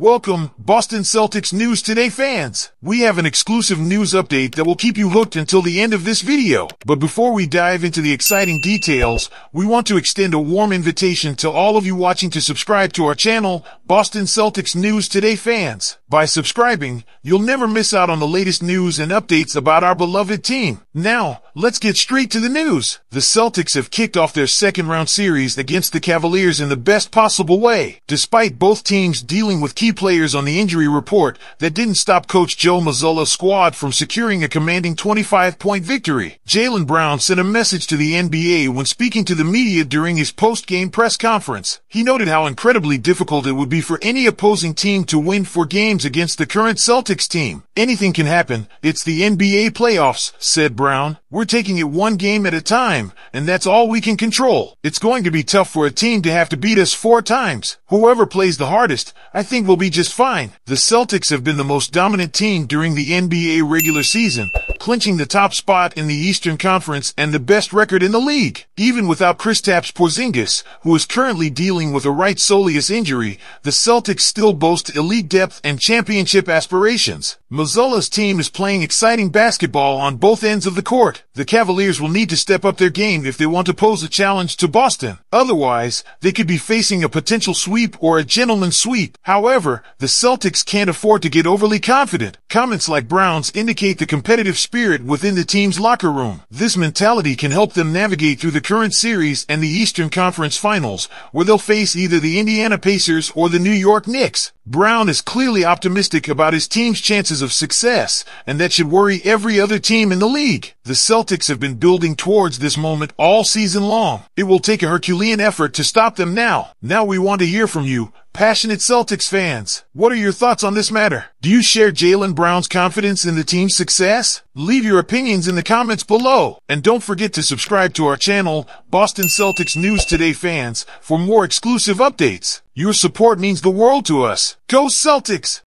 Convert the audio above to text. Welcome, Boston Celtics News Today fans! We have an exclusive news update that will keep you hooked until the end of this video. But before we dive into the exciting details, we want to extend a warm invitation to all of you watching to subscribe to our channel, Boston Celtics News Today fans. By subscribing, you'll never miss out on the latest news and updates about our beloved team. Now, let's get straight to the news. The Celtics have kicked off their second-round series against the Cavaliers in the best possible way, despite both teams dealing with key players on the injury report that didn't stop Coach Joe Mazzulla's squad from securing a commanding 25-point victory. Jaylen Brown sent a message to the NBA when speaking to the media during his post-game press conference. He noted how incredibly difficult it would be for any opposing team to win 4 games against the current Celtics team. "Anything can happen. It's the NBA playoffs," said Brown. "We're taking it 1 game at a time, and that's all we can control. It's going to be tough for a team to have to beat us 4 times. Whoever plays the hardest, I think we'll be just fine." The Celtics have been the most dominant team during the NBA regular season, clinching the top spot in the Eastern Conference and the best record in the league. Even without Kristaps Porzingis, who is currently dealing with a right soleus injury, the Celtics still boast elite depth and championship aspirations. Mazzulla's team is playing exciting basketball on both ends of the court. The Cavaliers will need to step up their game if they want to pose a challenge to Boston. Otherwise, they could be facing a potential sweep or a gentleman's sweep. However, the Celtics can't afford to get overly confident. Comments like Brown's indicate the competitive spirit within the team's locker room. This mentality can help them navigate through the current series and the Eastern Conference Finals, where they'll face either the Indiana Pacers or the New York Knicks. Brown is clearly optimistic about his team's chances of success, and that should worry every other team in the league. The Celtics have been building towards this moment all season long. It will take a Herculean effort to stop them now. Now we want to hear from you, passionate Celtics fans. What are your thoughts on this matter? Do you share Jaylen Brown's confidence in the team's success? Leave your opinions in the comments below. And don't forget to subscribe to our channel, Boston Celtics News Today fans, for more exclusive updates. Your support means the world to us. Go Celtics!